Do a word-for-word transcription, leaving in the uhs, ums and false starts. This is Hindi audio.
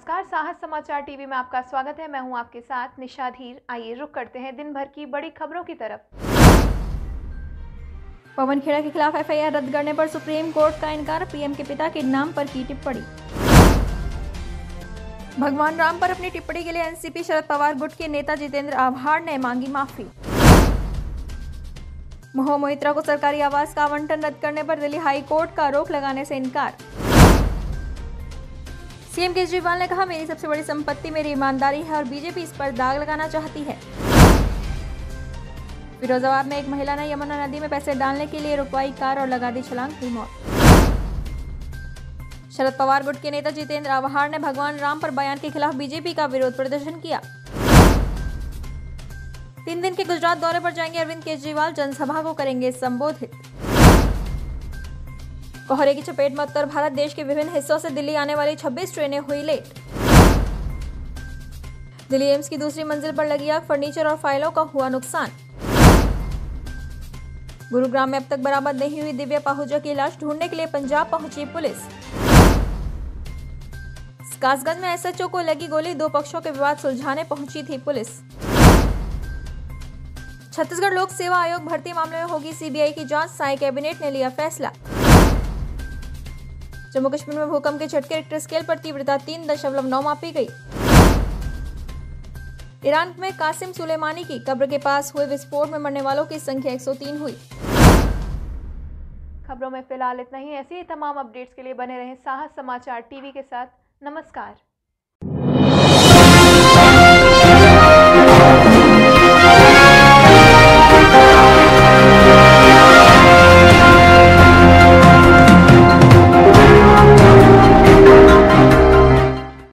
नमस्कार, साहस समाचार टीवी में आपका स्वागत है। मैं हूं आपके साथ निशाधीर। आइए रुक करते हैं दिन भर की बड़ी खबरों की तरफ। पवन खेड़ा के खिलाफ एफ आई आर रद्द करने पर सुप्रीम कोर्ट का इनकार, पीएम के पिता के नाम पर की टिप्पणी। भगवान राम पर अपनी टिप्पणी के लिए N C P Sharad Pawar गुट के नेता जितेंद्र आव्हाड ने मांगी माफी। मोह मित्रा को सरकारी आवास का आवंटन रद्द करने पर दिल्ली हाई कोर्ट का रोक लगाने से इनकार। सीएम केजरीवाल ने कहा, मेरी सबसे बड़ी संपत्ति मेरी ईमानदारी है और बीजेपी इस पर दाग लगाना चाहती है। फिरोजाबाद में एक महिला ने यमुना नदी में पैसे डालने के लिए रुकवाई कार और लगा दी छलांग, की मौत। शरद पवार गुट के नेता जितेंद्र आव्हाड ने भगवान राम पर बयान के खिलाफ बीजेपी का विरोध प्रदर्शन किया। तीन दिन के गुजरात दौरे पर जाएंगे अरविंद केजरीवाल, जनसभा को करेंगे संबोधित। कोहरे की चपेट में उत्तर भारत, देश के विभिन्न हिस्सों से दिल्ली आने वाली छब्बीस ट्रेनें हुई लेट। दिल्ली एम्स की दूसरी मंजिल पर लगी आग, फर्नीचर और फाइलों का हुआ नुकसान। गुरुग्राम में अब तक बरामद नहीं हुई दिव्या पाहुजा की लाश, ढूंढने के लिए पंजाब पहुंची पुलिस। कासगंज में एस एच ओ को लगी गोली, दो पक्षों के विवाद सुलझाने पहुंची थी पुलिस। छत्तीसगढ़ लोक सेवा आयोग भर्ती मामले में होगी सी बी आई की जांच, साई कैबिनेट ने लिया फैसला। जम्मू कश्मीर में भूकंप के झटके, रिक्टर स्केल पर तीव्रता तीन दशमलव नौ मापी गई। ईरान में कासिम सुलेमानी की कब्र के पास हुए विस्फोट में मरने वालों की संख्या एक सौ तीन हुई। खबरों में फिलहाल इतना ही। ऐसे ही तमाम अपडेट्स के लिए बने रहें साहस समाचार टीवी के साथ। नमस्कार।